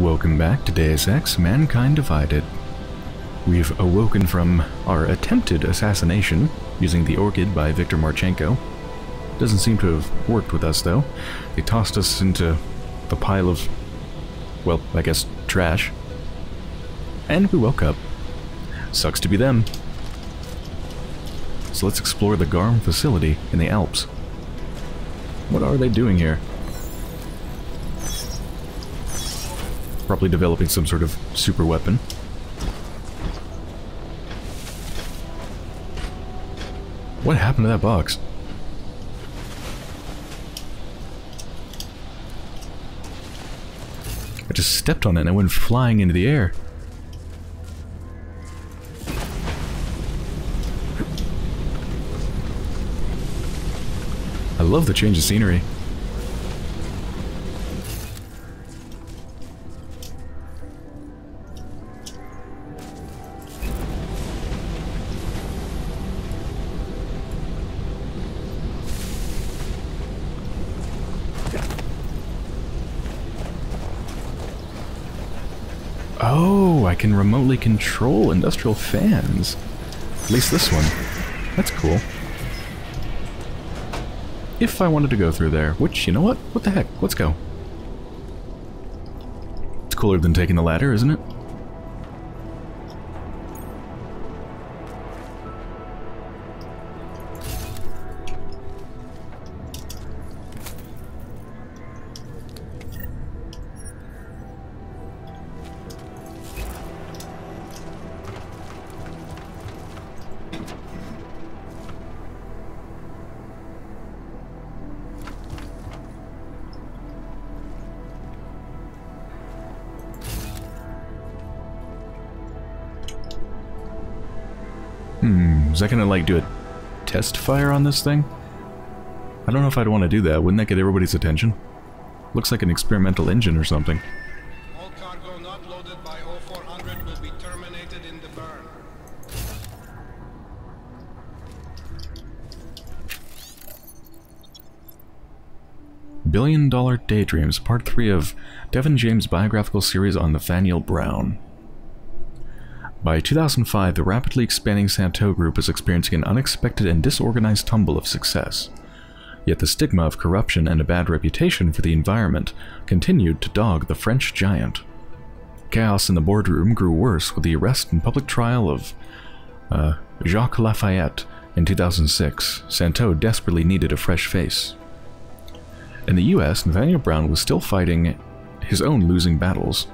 Welcome back to Deus Ex: Mankind Divided. We've awoken from our attempted assassination using the orchid by Victor Marchenko. Doesn't seem to have worked with us though. They tossed us into the pile of, well, I guess trash. And we woke up. Sucks to be them. So let's explore the Garm facility in the Alps. What are they doing here? Probably developing some sort of super weapon. What happened to that box? I just stepped on it and it went flying into the air. I love the change of scenery. Oh, I can remotely control industrial fans. At least this one. That's cool. If I wanted to go through there, which, you know what? What the heck? Let's go. It's cooler than taking the ladder, isn't it? Is that gonna, like, do a test fire on this thing? I don't know if I'd want to do that. Wouldn't that get everybody's attention? Looks like an experimental engine or something. All cargo not loaded by 0400 will be terminated in the burn. Billion Dollar Daydreams, Part 3 of Devin James' biographical series on Nathaniel Brown. By 2005, the rapidly expanding Santeau group was experiencing an unexpected and disorganized tumble of success. Yet the stigma of corruption and a bad reputation for the environment continued to dog the French giant. Chaos in the boardroom grew worse with the arrest and public trial of Jacques Lafayette in 2006. Santeau desperately needed a fresh face. In the US, Nathaniel Brown was still fighting his own losing battles.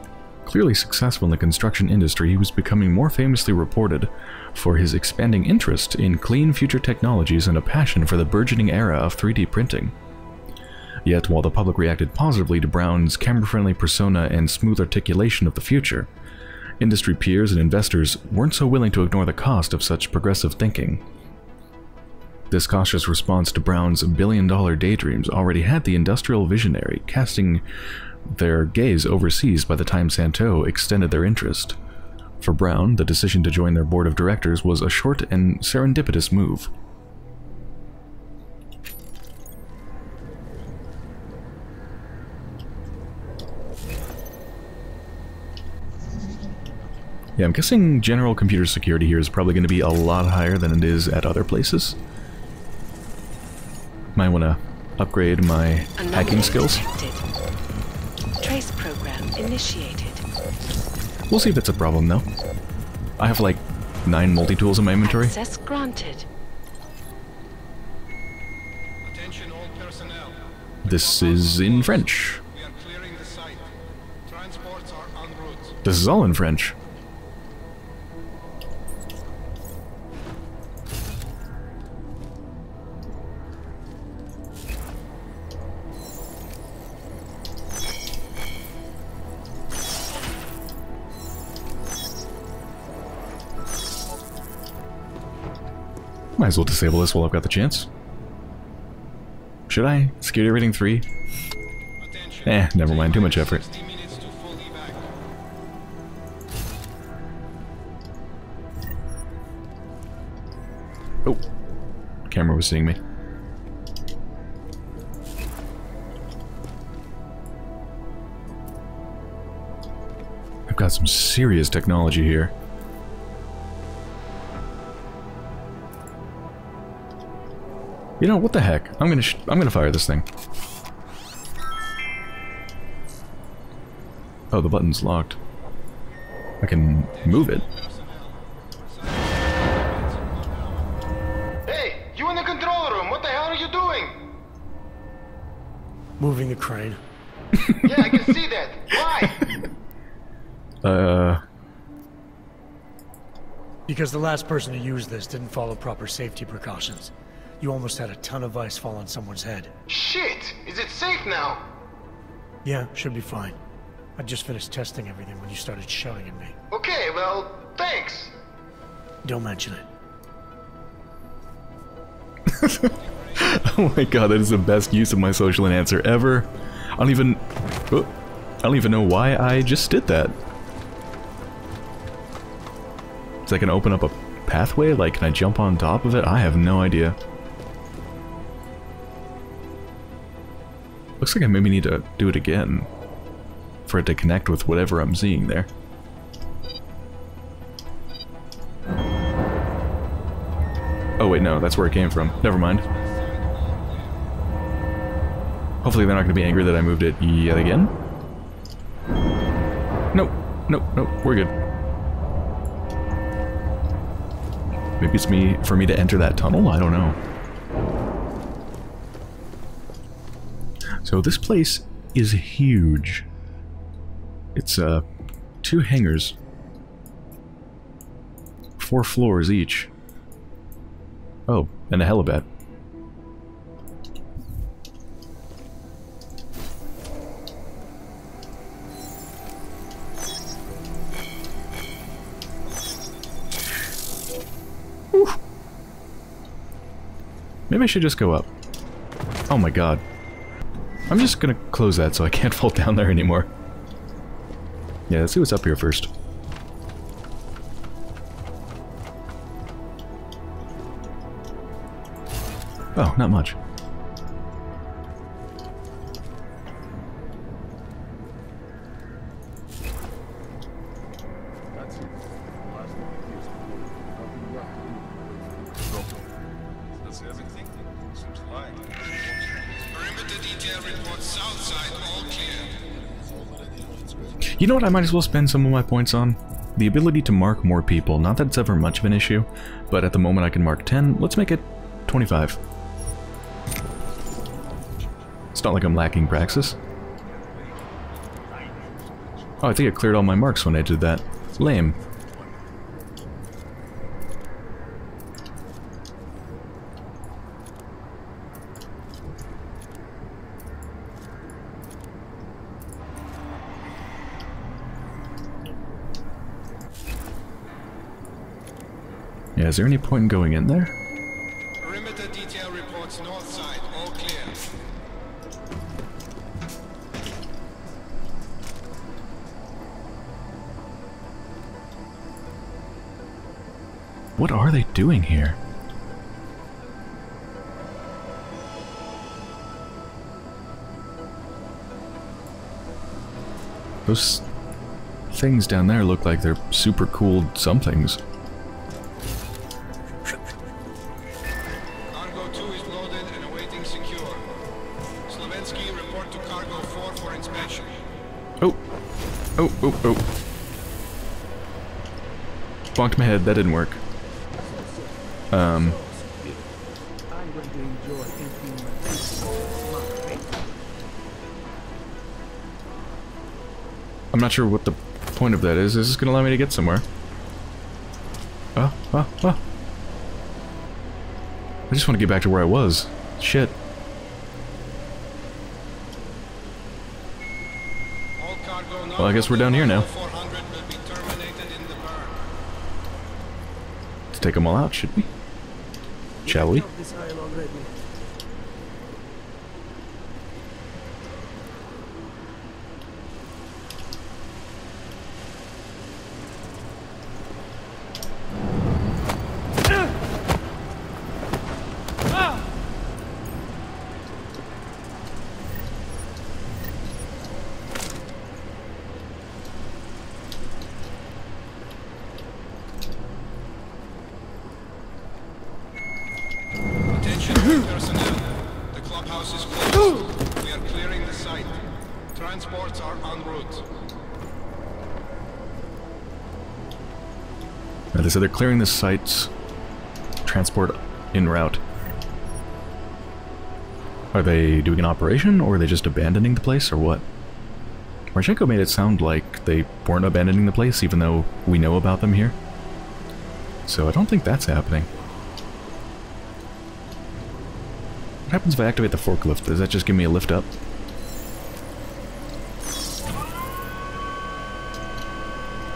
Clearly successful in the construction industry, he was becoming more famously reported for his expanding interest in clean future technologies and a passion for the burgeoning era of 3D printing. Yet, while the public reacted positively to Brown's camera-friendly persona and smooth articulation of the future, industry peers and investors weren't so willing to ignore the cost of such progressive thinking. This cautious response to Brown's billion-dollar daydreams already had the industrial visionary casting their gaze overseas by the time Santeau extended their interest. For Brown, the decision to join their board of directors was a short and serendipitous move. Yeah, I'm guessing general computer security here is probably going to be a lot higher than it is at other places. Might want to upgrade my hacking skills. Trace program initiated. We'll see if it's a problem, though. I have like 9 multi-tools in my inventory. Access granted. Attention all personnel. This is in French. We are clearing the site. Transports are en route. This is all in French. Might as well disable this while I've got the chance. Should I? Security rating 3? Attention. Eh, never mind. Too much effort. Oh. Camera was seeing me. I've got some serious technology here. You know, what the heck? I'm gonna fire this thing. Oh, the button's locked. I can move it. Hey, you in the control room. What the hell are you doing? Moving the crane. Yeah, I can see that. Why? Because the last person to use this didn't follow proper safety precautions. You almost had a ton of ice fall on someone's head. Shit! Is it safe now? Yeah, should be fine. I just finished testing everything when you started shouting at me. Okay, well, thanks! Don't mention it. Oh my god, that is the best use of my social enhancer ever. I don't even know why I just did that. Is that gonna open up a pathway? Like, can I jump on top of it? I have no idea. Looks like I maybe need to do it again for it to connect with whatever I'm seeing there. Oh wait, no, that's where it came from. Never mind. Hopefully they're not going to be angry that I moved it yet again. Nope, nope, nope, we're good. Maybe it's for me to enter that tunnel? I don't know. So this place is huge. It's, 2 hangars. 4 floors each. Oh, and a helipad. Whew. Maybe I should just go up. Oh my god. I'm just gonna close that so I can't fall down there anymore. Yeah, let's see what's up here first. Oh, not much. You know what I might as well spend some of my points on? The ability to mark more people. Not that it's ever much of an issue, but at the moment I can mark 10. Let's make it 25. It's not like I'm lacking praxis. Oh, I think I cleared all my marks when I did that. Lame. Yeah, is there any point in going in there? Perimeter detail reports north side, all clear. What are they doing here? Those things down there look like they're super cool somethings. Oh, oh, oh. Bonked my head, that didn't work. I'm not sure what the point of that is. Is this gonna allow me to get somewhere? Oh, oh, oh. I just want to get back to where I was. Shit. Well, I guess we're down here now. Let's take them all out, should we? Shall we? are en route. Now they said they're clearing the site's transport en route. Are they doing an operation, or are they just abandoning the place, or what? Marchenko made it sound like they weren't abandoning the place, even though we know about them here. So I don't think that's happening. What happens if I activate the forklift? Does that just give me a lift up?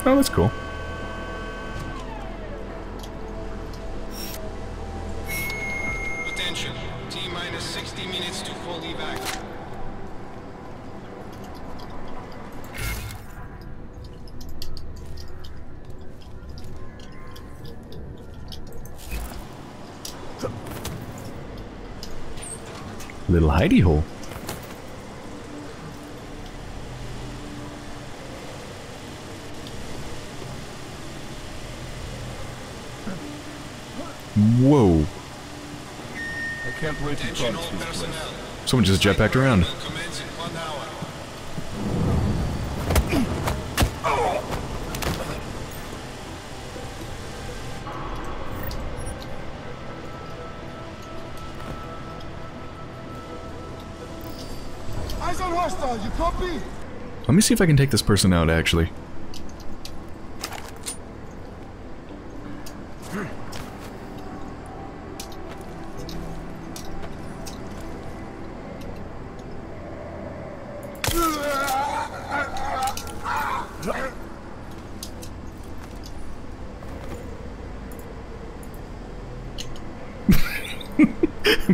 Oh, that's cool. Attention, T-minus 60 minutes to full evac. Little hidey hole. Whoa. I can't wait to talk to you. Someone just jetpacked around. Let me see if I can take this person out, actually.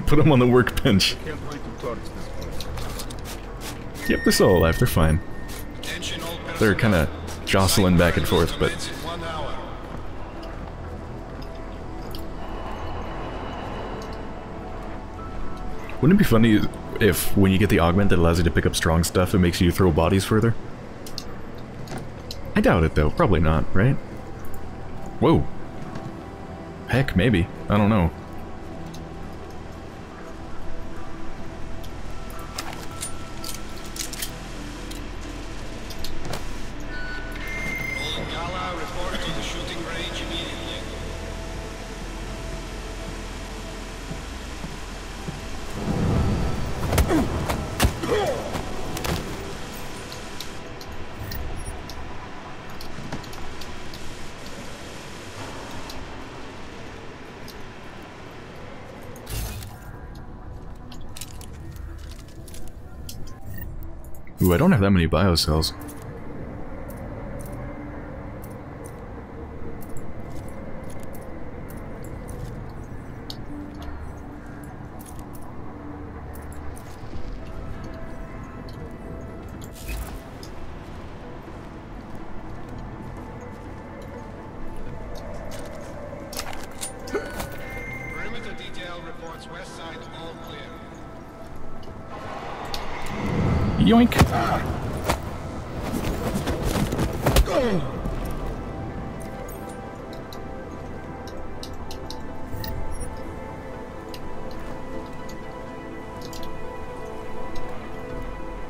Put him on the workbench. Yep, they're still alive, they're fine. They're kind of jostling back and forth, but... Wouldn't it be funny if, when you get the augment that allows you to pick up strong stuff, it makes you throw bodies further? I doubt it, though. Probably not, right? Whoa. Heck, maybe. I don't know. Ooh, I don't have that many biocells.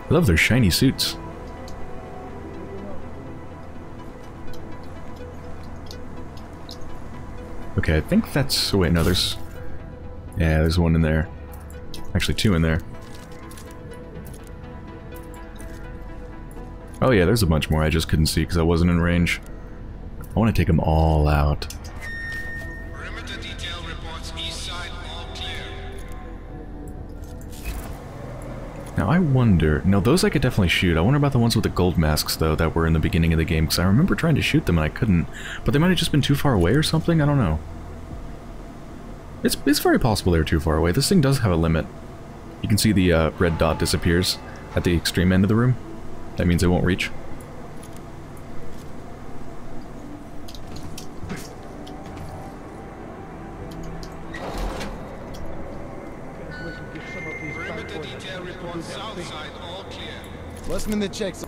I love their shiny suits. Okay, I think that's... wait, no, there's... yeah, there's one in there. Actually, two in there. Oh yeah, there's a bunch more I just couldn't see because I wasn't in range. I want to take them all out. Now I wonder... no, those I could definitely shoot. I wonder about the ones with the gold masks, though, that were in the beginning of the game, because I remember trying to shoot them and I couldn't. But they might have just been too far away or something? I don't know. It's very possible they were too far away. This thing does have a limit. You can see the red dot disappears at the extreme end of the room. That means it won't reach. In the checks.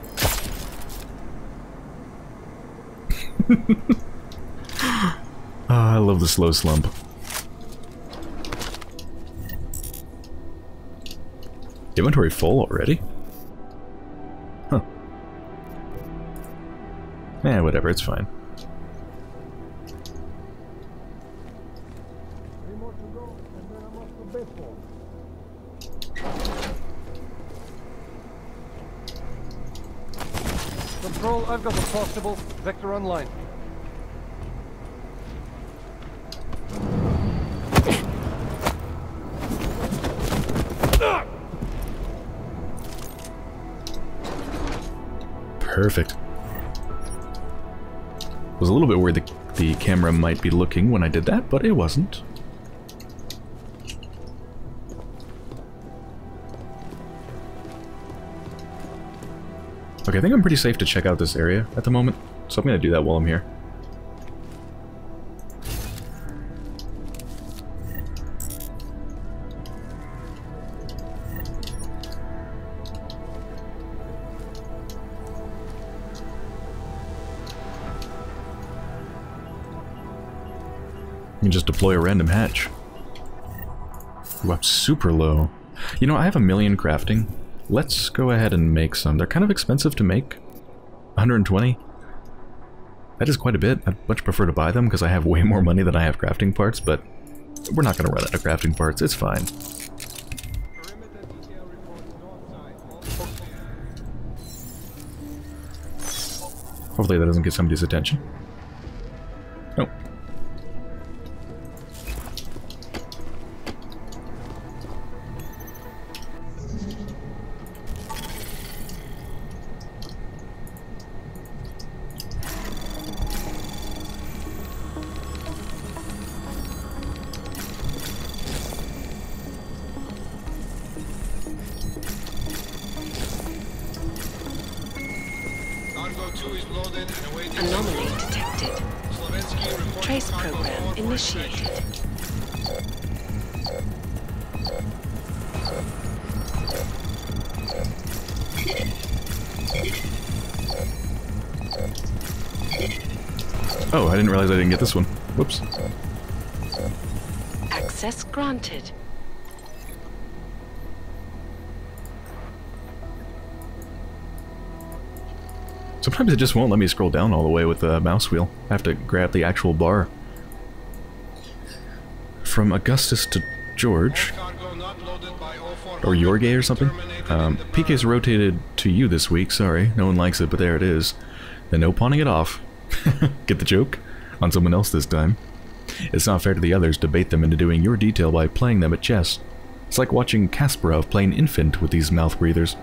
Oh, I love the slow slump. Inventory full already? Huh. Eh, whatever, it's fine. Control, I've got a possible vector online. Perfect. I was a little bit worried the camera might be looking when I did that, but it wasn't. Okay, I think I'm pretty safe to check out this area at the moment, so I'm gonna do that while I'm here. Just deploy a random hatch. Ooh, I'm super low. You know, I have 1 million crafting. Let's go ahead and make some. They're kind of expensive to make. 120. That is quite a bit. I'd much prefer to buy them because I have way more money than I have crafting parts, but we're not going to run out of crafting parts. It's fine. Hopefully that doesn't get somebody's attention. Nope. Anomaly detected. Trace program initiated. Oh, I didn't realize I didn't get this one. Whoops. Access granted. Sometimes it just won't let me scroll down all the way with the mouse wheel. I have to grab the actual bar. From Augustus to George, or Yorgay or something. PK's rotated to you this week, sorry. No one likes it, but there it is. And no pawning it off. Get the joke? On someone else this time. It's not fair to the others to bait them into doing your detail by playing them at chess. It's like watching Kasparov play an infant with these mouth breathers.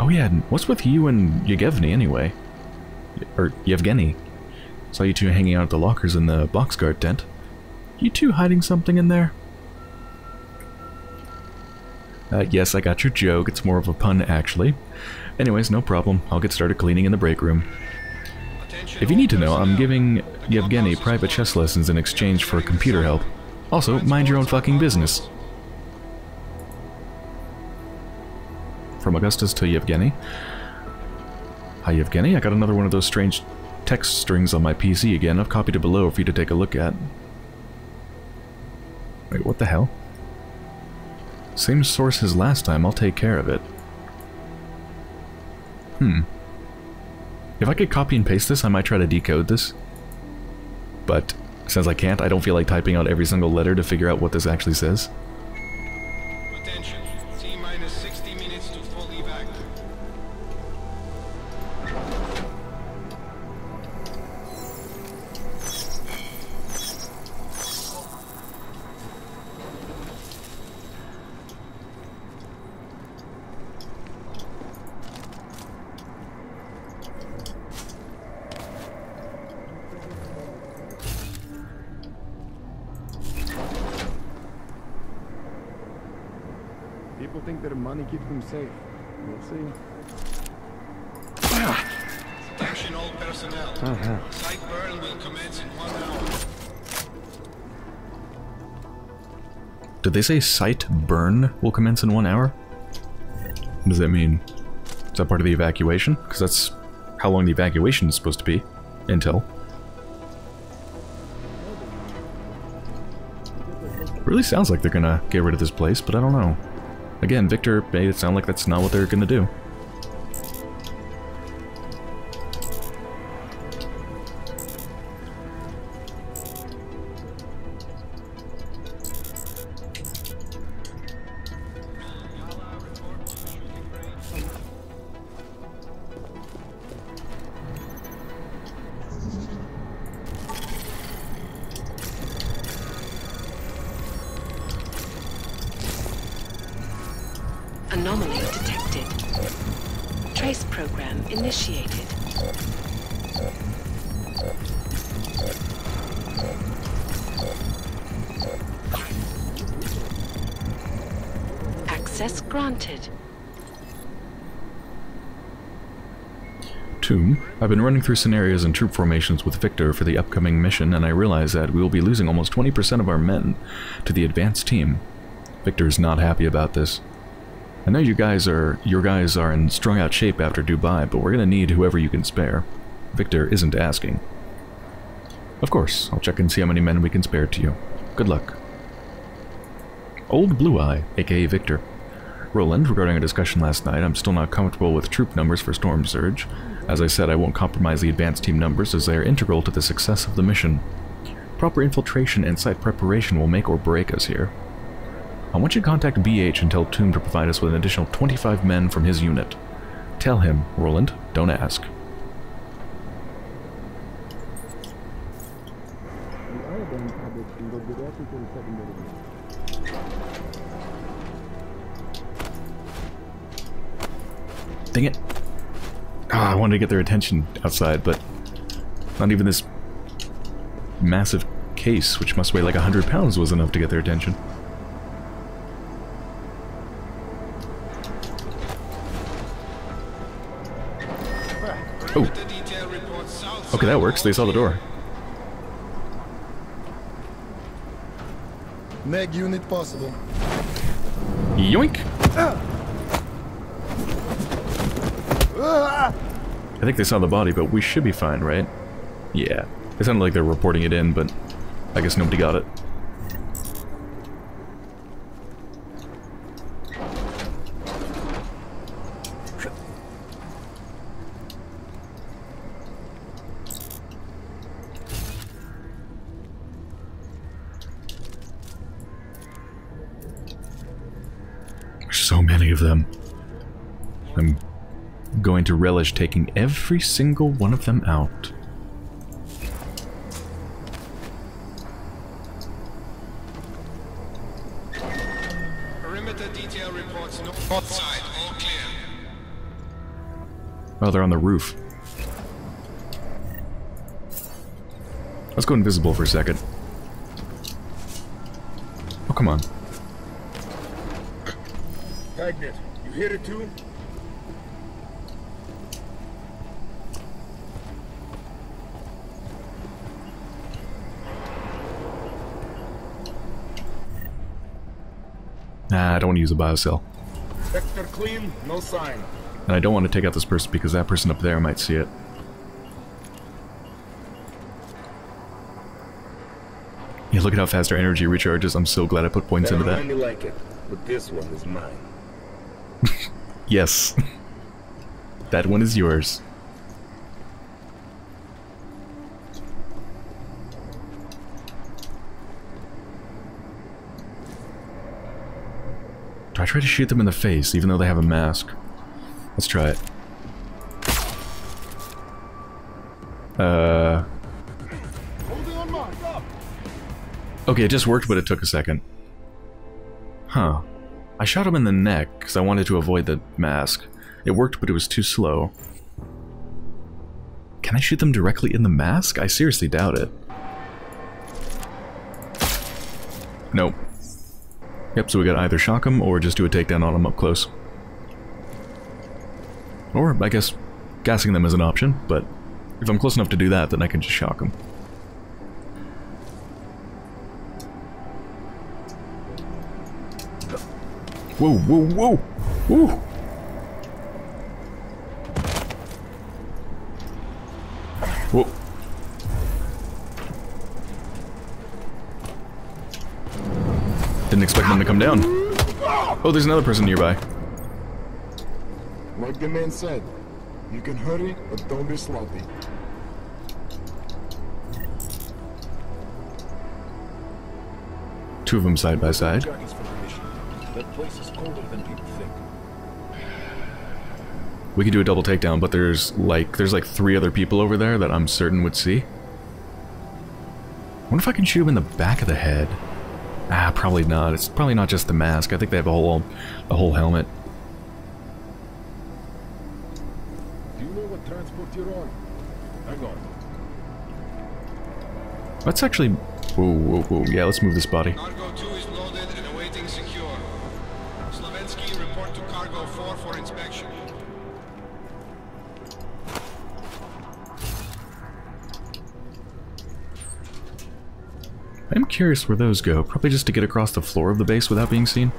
Oh yeah, what's with you and Yevgeny anyway? Or Yevgeny. Saw you two hanging out at the lockers in the boxguard tent. You two hiding something in there? Yes, I got your joke. It's more of a pun, actually. Anyways, no problem. I'll get started cleaning in the break room. If you need to know, I'm giving Yevgeny private chess lessons in exchange for computer help. Also, mind your own fucking business. From Augustus to Yevgeny. Hi Yevgeny, I got another one of those strange text strings on my PC again. I've copied it below for you to take a look at. Wait, what the hell? Same source as last time, I'll take care of it. Hmm. If I could copy and paste this, I might try to decode this. But since I can't, I don't feel like typing out every single letter to figure out what this actually says. Keep them safe. We'll see. Attention all personnel. Site burn will commence in 1 hour. Did they say site burn will commence in 1 hour? What does that mean? Is that part of the evacuation? Because that's how long the evacuation is supposed to be. Until. Really sounds like they're gonna get rid of this place, but I don't know. Again, Victor made it sound like that's not what they're gonna do. Anomaly detected. Trace program initiated. Access granted. Tomb, I've been running through scenarios and troop formations with Victor for the upcoming mission, and I realize that we will be losing almost 20% of our men to the advanced team. Victor's not happy about this. I know your guys are in strung out shape after Dubai, but we're gonna need whoever you can spare. Victor isn't asking. Of course, I'll check and see how many men we can spare to you. Good luck. Old Blue Eye, aka Victor. Roland, regarding our discussion last night, I'm still not comfortable with troop numbers for Storm Surge. As I said, I won't compromise the advanced team numbers as they are integral to the success of the mission. Proper infiltration and site preparation will make or break us here. I want you to contact BH and tell Tomb to provide us with an additional 25 men from his unit. Tell him, Roland, don't ask. Dang it. Oh, I wanted to get their attention outside, but not even this massive case, which must weigh like 100 pounds, was enough to get their attention. Oh. Okay, that works. They saw the door. Meg unit possible. Yoink! I think they saw the body, but we should be fine, right? Yeah. It sounded like they were reporting it in, but I guess nobody got it. There's so many of them. I'm going to relish taking every single one of them out. Perimeter detail reports north side, all clear. Oh, they're on the roof. Let's go invisible for a second. Oh, come on. Magnet, you hear it too? Nah, I don't want to use a biocell. Vector clean, no sign. And I don't want to take out this person because that person up there might see it. Yeah, look at how fast our energy recharges. I'm so glad I put points into that. I really like it, but this one is mine. Yes. That one is yours. I try to shoot them in the face, even though they have a mask. Let's try it. Okay, it just worked, but it took a second. Huh. I shot him in the neck, because I wanted to avoid the mask. It worked, but it was too slow. Can I shoot them directly in the mask? I seriously doubt it. Nope. Yep, so we gotta either shock him or just do a takedown on him up close. Or, I guess, gassing them is an option, but if I'm close enough to do that, then I can just shock him. Whoa, whoa, whoa! Woo! Whoa. Didn't expect them to come down. Oh, there's another person nearby. Like the man said, you can hurry, but don't be sloppy. Two of them side by side. That place is colder than people think. We could do a double takedown, but there's like three other people over there that I'm certain would see. I wonder if I can shoot him in the back of the head. Ah, probably not. It's probably not just the mask. I think they have a whole helmet. Transport your own. Hang on. Let's actually... Whoa, whoa, whoa. Yeah, let's move this body. Cargo 2 is loaded and awaiting secure. Slavensky, report to Cargo 4 for inspection. I'm curious where those go. Probably just to get across the floor of the base without being seen.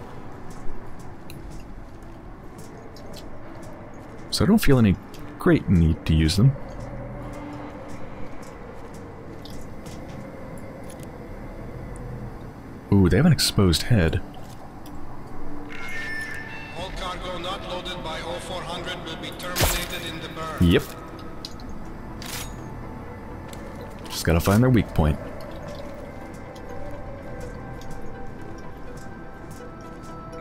So I don't feel any great need to use them. Ooh, they have an exposed head. All cargo not loaded by 0400 will be terminated in the burn. Yep. Just gotta find their weak point.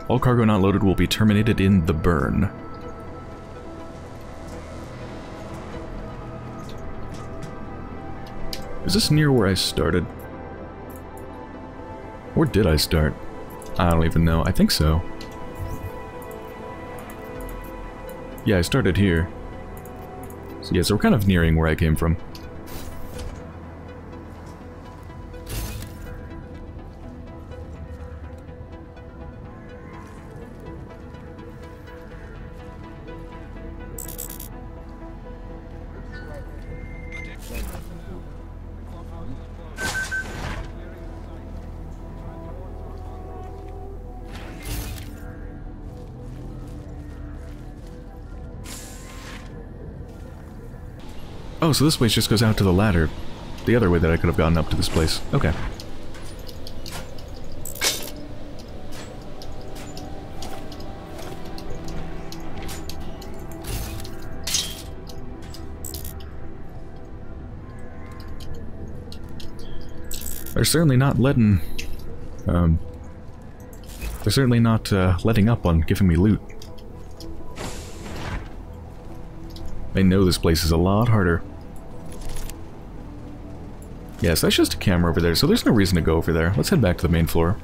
All cargo not loaded will be terminated in the burn. Is this near where I started? Or did I start? I don't even know. I think so. Yeah, I started here. So yeah, so we're kind of nearing where I came from. Oh, so this way just goes out to the ladder. The other way that I could have gotten up to this place. Okay. They're certainly not letting... they're certainly not letting up on giving me loot. They know this place is a lot harder. Yeah, so that's just a camera over there, so there's no reason to go over there. Let's head back to the main floor.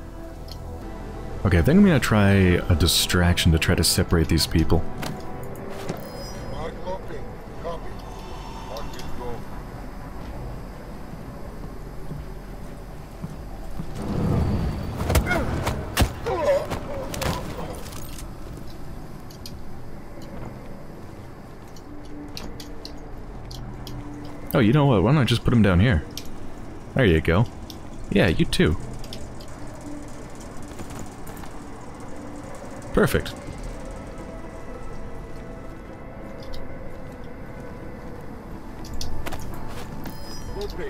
Okay, I think I'm going to try a distraction to try to separate these people. Oh, you know what? Why don't I just put him down here? There you go. Yeah, you too. Perfect.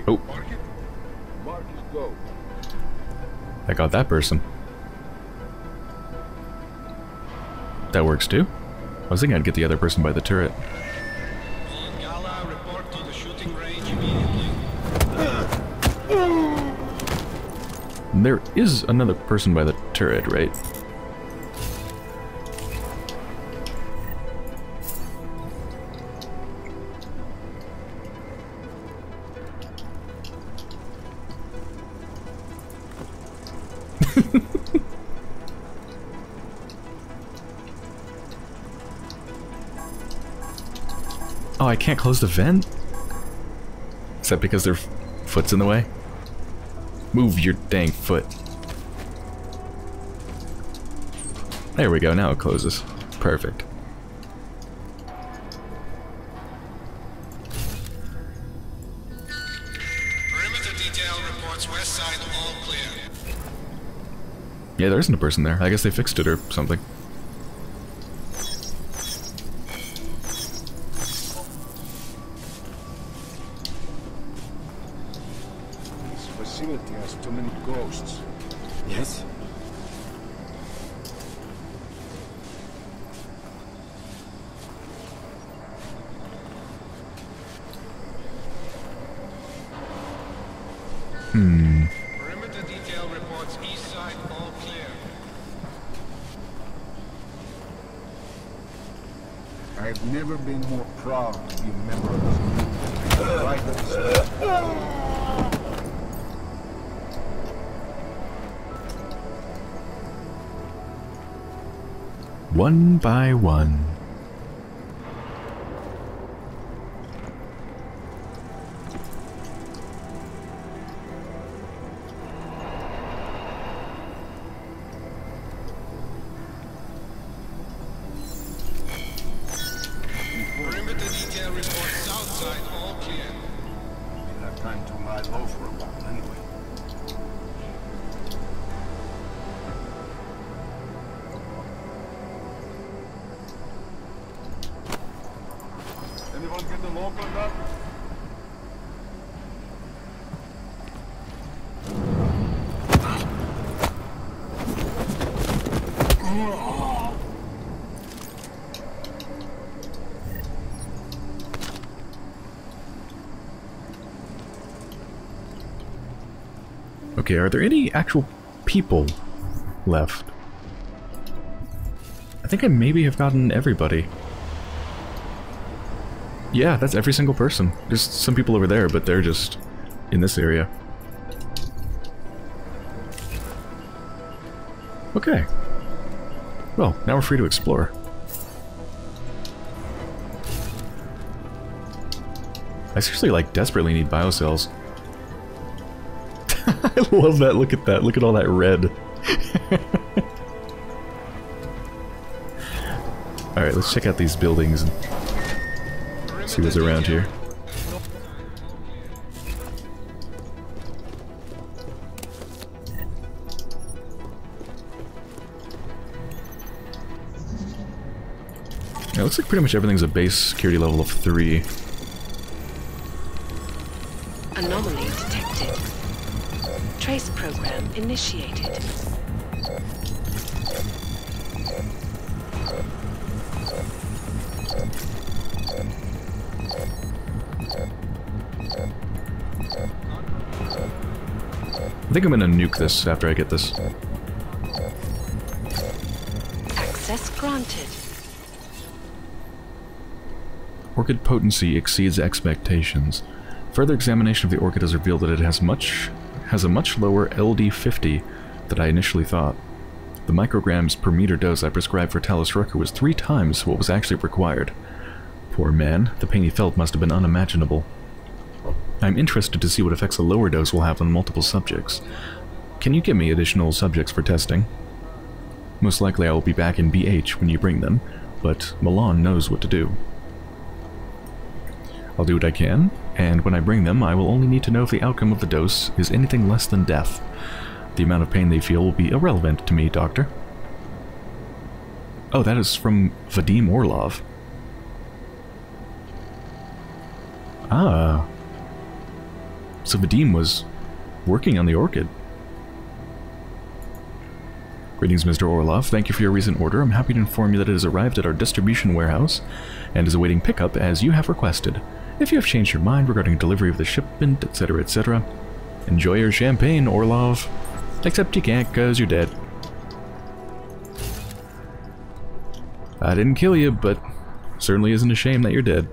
Oh. I got that person. That works too. I was thinking I'd get the other person by the turret. There is another person by the turret, right? Oh, I can't close the vent? Is that because their foot's in the way? Move your dang foot. There we go, now it closes. Perfect. Perimeter detail reports west side all clear. Yeah, there isn't a person there. I guess they fixed it or something. One by one. got low for a while anyway. Anyone get the lock on that? Okay, are there any actual people left? I think I maybe have gotten everybody. Yeah, that's every single person. There's some people over there, but they're just in this area. Okay. Well, now we're free to explore. I seriously, like, desperately need biocells. I love that. Look at that. Look at all that red. Alright, let's check out these buildings and see what's around here. It looks like pretty much everything's a base security level of 3. Anomaly detected. Trace program initiated. I think I'm gonna nuke this after I get this. Access granted. Orchid potency exceeds expectations. Further examination of the orchid has revealed that it has a much lower LD50 than I initially thought. The micrograms per meter dose I prescribed for Talos Rooker was 3 times what was actually required. Poor man, the pain he felt must have been unimaginable. I'm interested to see what effects a lower dose will have on multiple subjects. Can you give me additional subjects for testing? Most likely I will be back in BH when you bring them, but Milan knows what to do. I'll do what I can, and when I bring them, I will only need to know if the outcome of the dose is anything less than death. The amount of pain they feel will be irrelevant to me, Doctor. Oh, that is from Vadim Orlov. Ah. So Vadim was working on the orchid. Greetings, Mr. Orlov. Thank you for your recent order. I'm happy to inform you that it has arrived at our distribution warehouse and is awaiting pickup as you have requested. If you have changed your mind regarding delivery of the shipment, etc., etc., enjoy your champagne, Orlov. Except you can't, cause you're dead. I didn't kill you, but certainly isn't a shame that you're dead.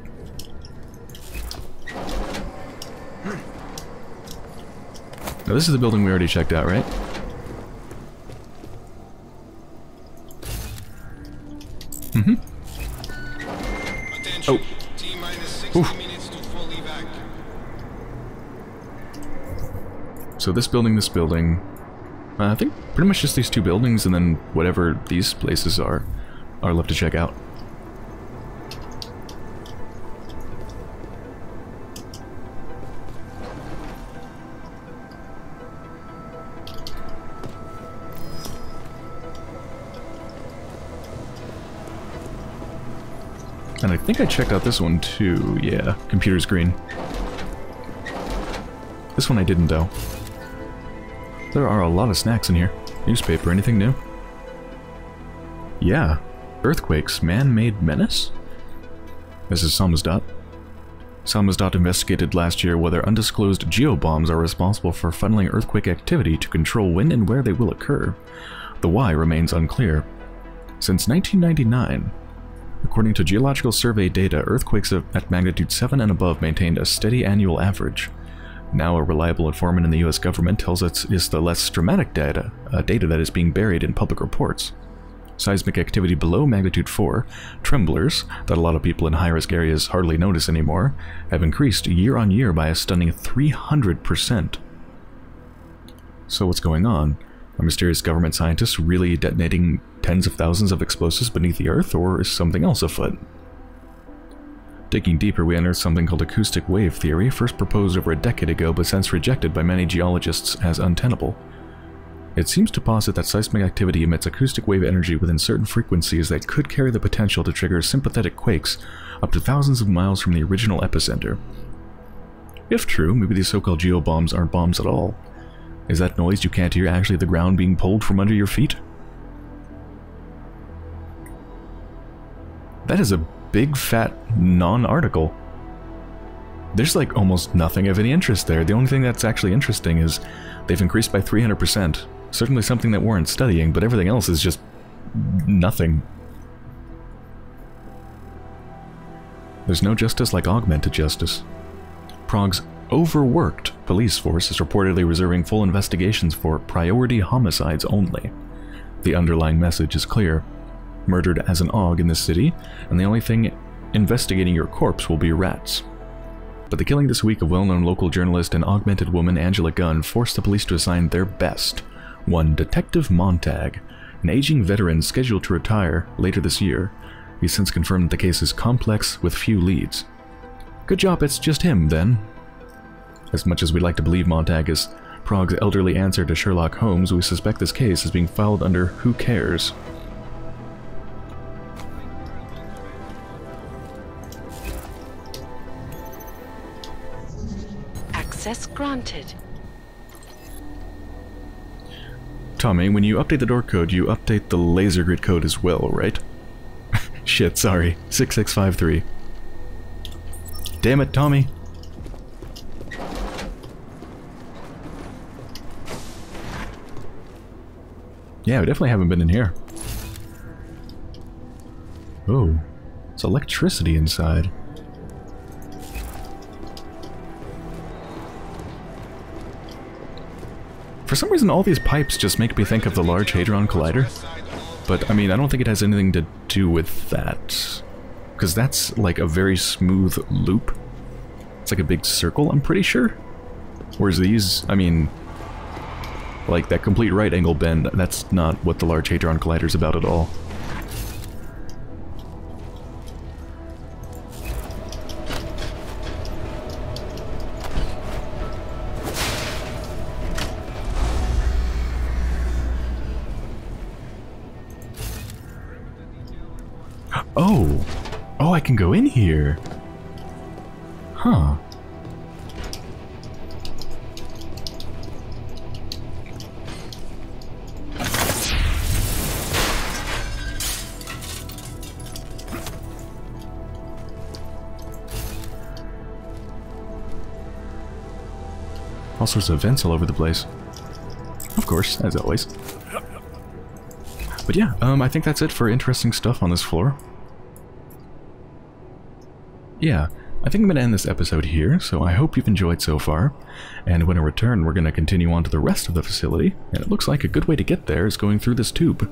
Now this is the building we already checked out, right? Mm-hmm. Oh. Oof. So this building. I think pretty much just these 2 buildings and then whatever these places are left to check out. And I think I checked out this one too, yeah. Computer screen. This one I didn't though. There are a lot of snacks in here. Newspaper, anything new? Yeah. Earthquakes, man-made menace? This is Samizdat. Samizdat investigated last year whether undisclosed geobombs are responsible for funneling earthquake activity to control when and where they will occur. The why remains unclear. Since 1999, according to geological survey data, earthquakes at magnitude 7 and above maintained a steady annual average. Now a reliable informant in the US government tells us it's the less dramatic data that is being buried in public reports. Seismic activity below magnitude 4, tremblers, that a lot of people in high-risk areas hardly notice anymore, have increased year on year by a stunning 300%. So what's going on? Are mysterious government scientists really detonating tens of thousands of explosives beneath the earth, or is something else afoot? Digging deeper, we unearthed something called acoustic wave theory, first proposed over a decade ago but since rejected by many geologists as untenable. It seems to posit that seismic activity emits acoustic wave energy within certain frequencies that could carry the potential to trigger sympathetic quakes up to thousands of miles from the original epicenter. If true, maybe these so-called geobombs aren't bombs at all. Is that noise you can't hear actually the ground being pulled from under your feet? That is a big fat non-article. There's like almost nothing of any interest there. The only thing that's actually interesting is they've increased by 300%. Certainly something that weren't studying, but everything else is just nothing. There's no justice like augmented justice. Prague's overworked police force is reportedly reserving full investigations for priority homicides only. The underlying message is clear. Murdered as an aug in this city, and the only thing investigating your corpse will be rats. But the killing this week of well-known local journalist and augmented woman Angela Gunn forced the police to assign their best, one Detective Montag, an aging veteran scheduled to retire later this year. He's since confirmed that the case is complex with few leads. Good job, it's just him, then. As much as we'd like to believe Montag is Prague's elderly answer to Sherlock Holmes, we suspect this case is being filed under Who Cares. Access granted. Tommy, when you update the door code, you update the laser grid code as well, right? Shit, sorry. 6653. Damn it, Tommy. Yeah, we definitely haven't been in here. Oh, it's electricity inside. For some reason all these pipes just make me think of the Large Hadron Collider, but I mean I don't think it has anything to do with that, because that's like a very smooth loop. It's like a big circle, I'm pretty sure. Whereas these, I mean, like that complete right angle bend, that's not what the Large Hadron Collider is about at all. Oh! Oh, I can go in here! Huh. All sorts of vents all over the place. Of course, as always. But yeah, I think that's it for interesting stuff on this floor. Yeah, I think I'm going to end this episode here, so I hope you've enjoyed so far, and when I return we're going to continue on to the rest of the facility, and it looks like a good way to get there is going through this tube.